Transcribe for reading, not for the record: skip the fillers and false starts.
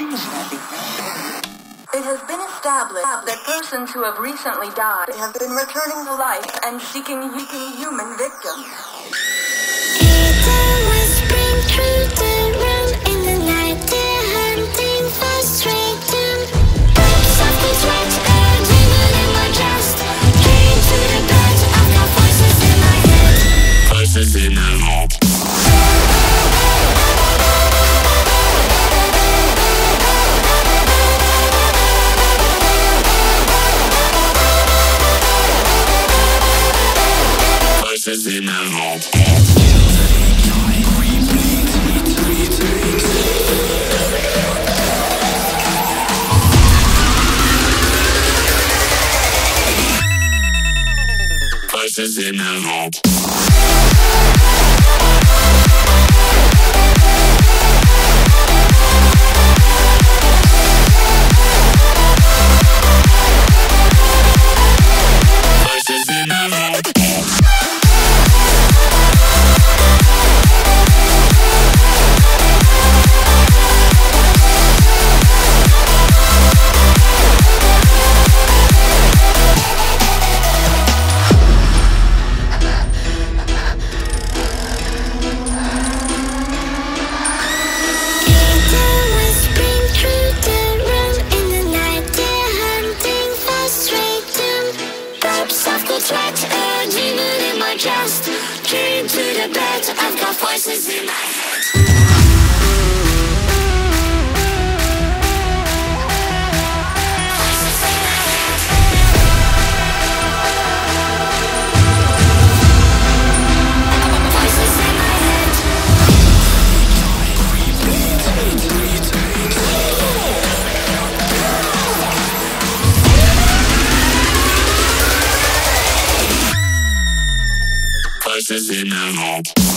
It has been established that persons who have recently died have been returning to life and seeking human victims. Ethan was spring through the room in the night. They're hunting for stray down. Softly sweat, a demon in my chest. Came to the bed, I've got voices in my head. Voices in my head. Voices in my head. Voices in my head. Voices in my head. Voices in my head. Voices in my head. Voices in my head. Voices in my head.